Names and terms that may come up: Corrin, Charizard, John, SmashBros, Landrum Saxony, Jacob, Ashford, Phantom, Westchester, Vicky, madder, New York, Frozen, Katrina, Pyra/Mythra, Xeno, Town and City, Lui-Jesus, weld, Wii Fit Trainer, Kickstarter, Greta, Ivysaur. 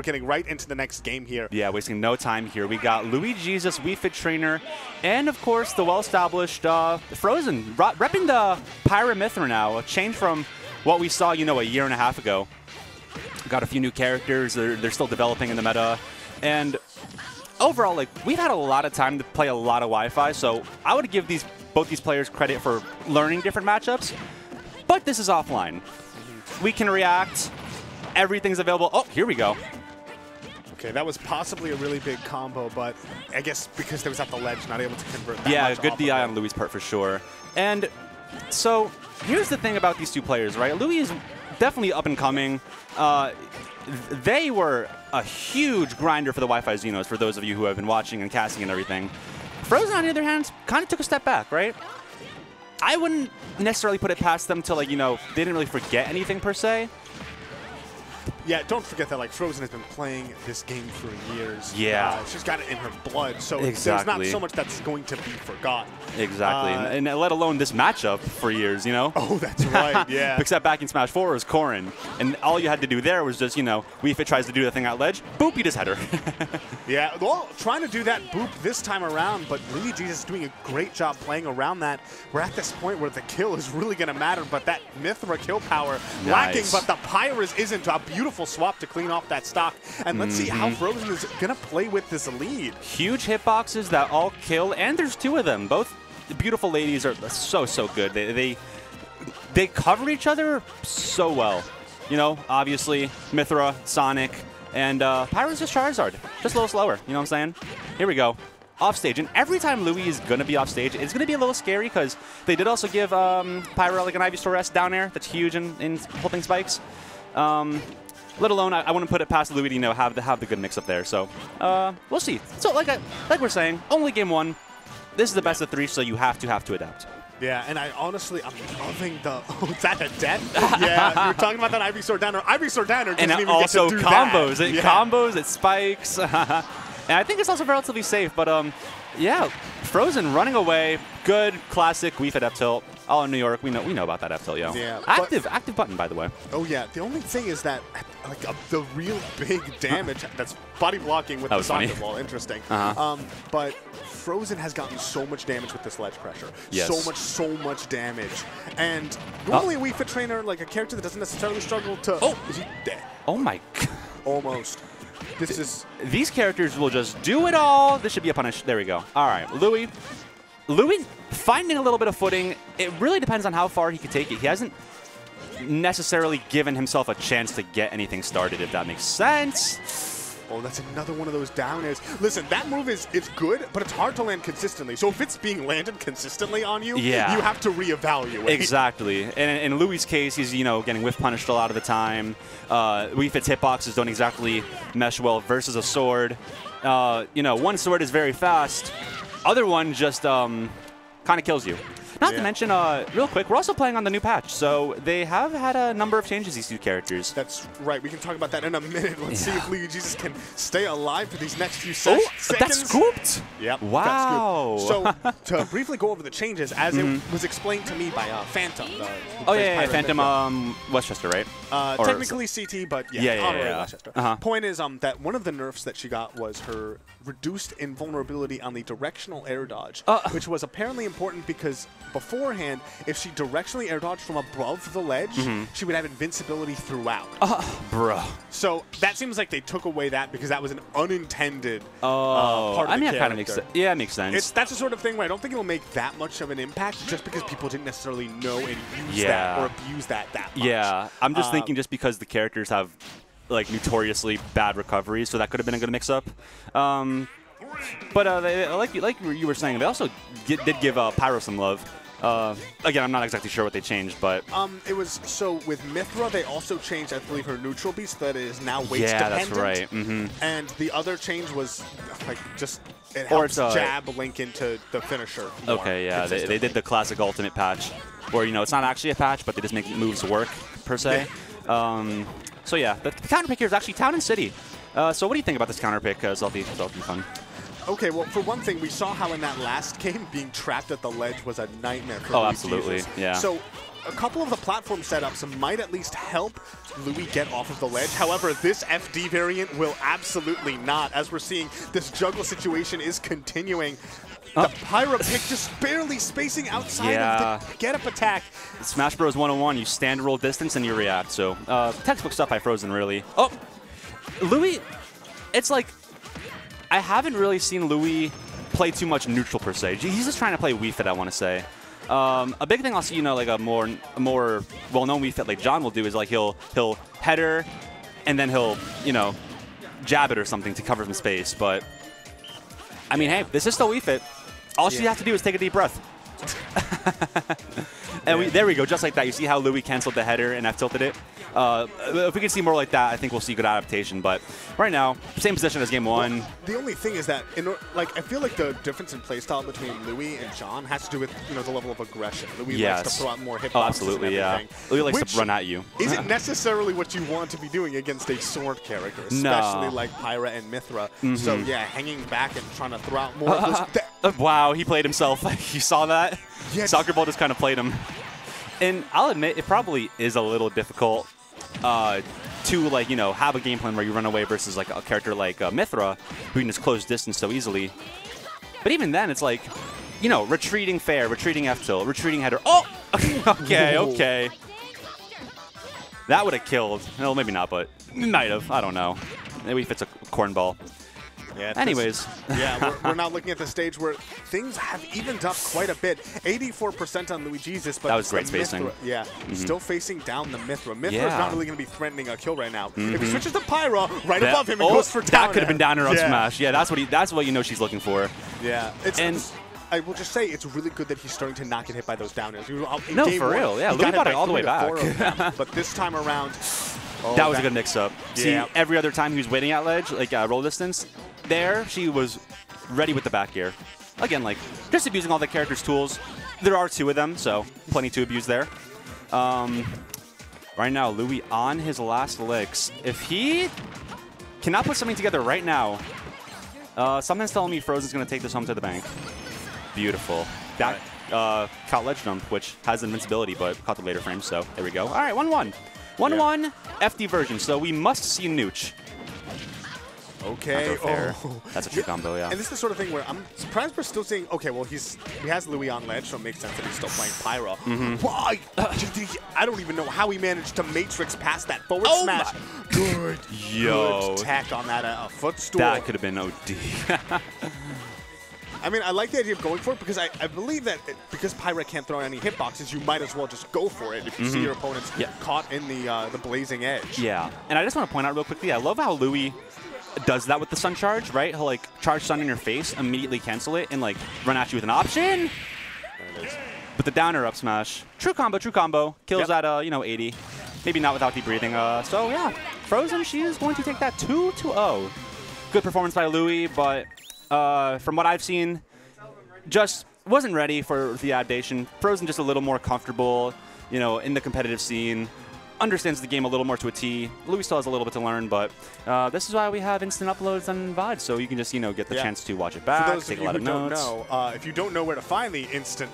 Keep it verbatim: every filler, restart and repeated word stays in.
we're getting right into the next game here. Yeah, wasting no time here. We got Lui-Jesus, Wii Fit Trainer, and of course the well-established uh, Frozen, repping the Pyra/Mythra now, a change from what we saw, you know, a year and a half ago. Got a few new characters, they're, they're still developing in the meta, and overall, like, we've had a lot of time to play a lot of Wi-Fi, so I would give these both these players credit for learning different matchups, but this is offline. We can react. Everything's available. Oh, here we go. Okay, that was possibly a really big combo, but I guess because there was at the ledge, not able to convert that Yeah, much good D I on Louis' part for sure. And so here's the thing about these two players, right? Lui is definitely up and coming. Uh, they were a huge grinder for the Wi-Fi Xenos, for those of you who have been watching and casting and everything. Frozen, on the other hand, kind of took a step back, right? I wouldn't necessarily put it past them to, like, you know, they didn't really forget anything per se. Yeah, don't forget that, like, Frozen has been playing this game for years. Yeah. Uh, she's got it in her blood, so exactly. There's not so much that's going to be forgotten. Exactly, uh, and, and let alone this matchup for years, you know? Oh, that's right, yeah. Except back in Smash four was Corrin, and all you had to do there was just, you know, Wii Fit tries to do the thing at ledge, boop, you just head her. Yeah, well, trying to do that boop this time around, but Lui-Jesus is doing a great job playing around that. We're at this point where the kill is really going to matter, but that Mythra kill power nice. lacking, but the Pyra's isn't. A beautiful swap to clean off that stock, and let's mm-hmm. see how Frozen is gonna play with this lead. Huge hitboxes that all kill, and there's two of them. Both the beautiful ladies are so so good. They they they cover each other so well. You know, obviously Mythra, Sonic, and uh, Pyra's just Charizard, just a little slower. You know what I'm saying? Here we go, off stage, and every time Lui is gonna be off stage, it's gonna be a little scary because they did also give um, Pyra like an Ivysaur S down air. That's huge in, in holding spikes. Um, Let alone, I, I wouldn't put it past Lui to, you know, have the have the good mix up there. So uh, we'll see. So like I, like we're saying, only game one. This is the best of three, so you have to have to adapt. Yeah, and I honestly, I'm loving the. Oh, is that a death? Yeah, you're talking about that Ivysaur downer. Ivysaur downer doesn't even get to do that. And also combos. It combos. It spikes. And I think it's also relatively safe. But um, yeah, Frozen running away. Good classic Wii Fit up tilt. All in New York, we know we know about that F tilt, yo. Yeah, active, but, active button, by the way. Oh yeah. The only thing is that, like, uh, the real big damage that's body blocking with that the socket funny. wall. Interesting. Uh-huh. um, but Frozen has gotten so much damage with this ledge pressure. Yes. So much, so much damage. And normally, oh. a Wii Fit Trainer, like a character that doesn't necessarily struggle to. Oh, is he dead? Oh my God. Almost. This Th is. These characters will just do it all. This should be a punish. There we go. All right, Lui. Lui finding a little bit of footing. It really depends on how far he can take it. He hasn't necessarily given himself a chance to get anything started, if that makes sense. Oh, that's another one of those down airs. Listen, that move is it's good, but it's hard to land consistently. So if it's being landed consistently on you, yeah. you have to reevaluate. Exactly. And in Louis' case, he's, you know, getting whiff punished a lot of the time. Uh, Wii Fit's hitboxes don't exactly mesh well versus a sword. Uh, you know, one sword is very fast. Other one just um, kind of kills you. Not yeah. to mention, uh, real quick, we're also playing on the new patch, so they have had a number of changes, these two characters. That's right. We can talk about that in a minute. Let's yeah. see if Lui-Jesus can stay alive for these next few se oh, seconds. That scooped! Yep. Wow. That scooped. So, to briefly go over the changes, as mm-hmm. it was explained to me by uh, Phantom. Uh, oh, yeah, yeah, yeah. Phantom um, Westchester, right? Uh, technically C T, but yeah, yeah, yeah, yeah, yeah. Westchester. Uh-huh. Point is um, that one of the nerfs that she got was her reduced invulnerability on the directional air dodge, uh, which was apparently important because beforehand, if she directionally air dodged from above the ledge, mm-hmm. she would have invincibility throughout. Uh, bro. So that seems like they took away that because that was an unintended oh, uh, part of I mean, the character. Kind of makes yeah, it makes sense. It's, that's the sort of thing where I don't think it'll make that much of an impact just because people didn't necessarily know and use yeah. that or abuse that that much. Yeah, I'm just um, thinking just because the characters have like notoriously bad recoveries, so that could have been a good mix-up. Um, But uh, they, like, like you were saying, they also get, did give uh, Pyra some love. Uh, again, I'm not exactly sure what they changed, but um, it was so with Mythra they also changed, I believe, her neutral beast that is now weight yeah, dependent. Yeah, that's right. Mm-hmm. And the other change was like just it helps or it's, uh, jab link into the finisher. Okay, yeah, they, they did the classic ultimate patch, where you know it's not actually a patch, but they just make moves work per se. Yeah. Um, so yeah, the, the counter pick here is actually Town and City. Uh, so what do you think about this counter pick, uh, Zelfie? Zelfie, fun. Okay, well, for one thing, we saw how in that last game, being trapped at the ledge was a nightmare for Lui-Jesus. Oh, absolutely, yeah. So a couple of the platform setups might at least help Lui get off of the ledge. However, this F D variant will absolutely not, as we're seeing this juggle situation is continuing. The oh. Pyra pick just barely spacing outside yeah. of the get-up attack. Smash Bros. one oh one, you stand, roll distance, and you react. So, uh, textbook stuff by Frozen, really. Oh, Lui, it's like, I haven't really seen Lui play too much neutral, per se. He's just trying to play Wii Fit, I want to say. Um, a big thing I'll see, you know, like a more a more well-known Wii Fit like John will do is like he'll, he'll header, and then he'll, you know, jab it or something to cover some space. But, I mean, hey, this is still Wii Fit. All she yeah. has to do is take a deep breath. and we, there we go, just like that. You see how Lui canceled the header and I've tilted it? Uh, if we can see more like that, I think we'll see good adaptation. But right now, same position as game one. Well, the only thing is that, in, like, I feel like the difference in playstyle between Lui and John has to do with, you know, the level of aggression. Lui yes. likes to throw out more hip oh, absolutely, and everything. Yeah. Lui likes which to run at you. Isn't necessarily what you want to be doing against a sword character, especially no. like Pyra and Mythra. Mm-hmm. So yeah, hanging back and trying to throw out more. Uh, of those wow, he played himself. You saw that? Yeah, Soccer Ball just kind of played him. And I'll admit, it probably is a little difficult uh, to, like, you know, have a game plan where you run away versus, like, a character like uh, Mythra, who can just close distance so easily. But even then, it's like, you know, retreating fair, retreating F-tilt, retreating header. Oh! okay, okay. That would have killed. Well, maybe not, but might have. I don't know. Maybe if it's a cornball. Yeah, anyways. yeah, we're, we're now looking at the stage where things have evened up quite a bit. eighty-four percent on Lui-Jesus, but that was great spacing. Mythra, yeah, mm-hmm. still facing down the Mythra. Mythra's yeah. not really going to be threatening a kill right now. Mm-hmm. If he switches to Pyra, right that, above him, and oh, goes for down. That could have been down or up yeah. smash. Yeah, that's what he, that's what you know she's looking for. Yeah, it's, and it's, I will just say it's really good that he's starting to not get hit by those downers. No, for one, real. Yeah, Lui brought it all the way back. Them, but this time around, oh, that was that, a good mix-up. Yeah. See, every other time he was waiting at ledge, like uh, roll distance. There, she was ready with the back air. Again, like, just abusing all the characters' tools. There are two of them, so plenty to abuse there. Um, right now, Lui on his last licks. If he cannot put something together right now, uh, something's telling me Frozen's going to take this home to the bank. Beautiful. That uh, caught ledge jump, which has invincibility, but caught the later frame, so there we go. All right, one one. one one, yeah. F D version, so we must see Nooch. Okay, oh. That's a true yeah. combo, yeah. And this is the sort of thing where I'm surprised we're still seeing, okay, well, he's he has Lui on ledge, so it makes sense that he's still playing Pyra. Mm-hmm. Why? I don't even know how he managed to Matrix past that forward oh smash. My. Good, Yo. good tack on that uh, footstool. That could have been O D. I mean, I like the idea of going for it, because I, I believe that it, because Pyra can't throw any hitboxes, you might as well just go for it if you mm-hmm. see your opponents yeah. caught in the, uh, the blazing edge. Yeah, and I just want to point out real quickly, I love how Lui does that with the sun charge, right? He'll like charge sun in your face, immediately cancel it, and like run at you with an option. There it is. But the downer up smash, true combo, true combo, kills yep. at uh you know eighty, maybe not without deep breathing. Uh, so yeah, Frozen, she is going to take that two to oh. Good performance by Lui, but uh, from what I've seen, just wasn't ready for the adaptation. Frozen just a little more comfortable, you know, in the competitive scene. Understands the game a little more to a T. Lui still has a little bit to learn, but uh, this is why we have instant uploads on V O D, so you can just, you know, get the yeah. chance to watch it back, take a lot of notes. For those of you who don't know, uh, if you don't know where to find the instant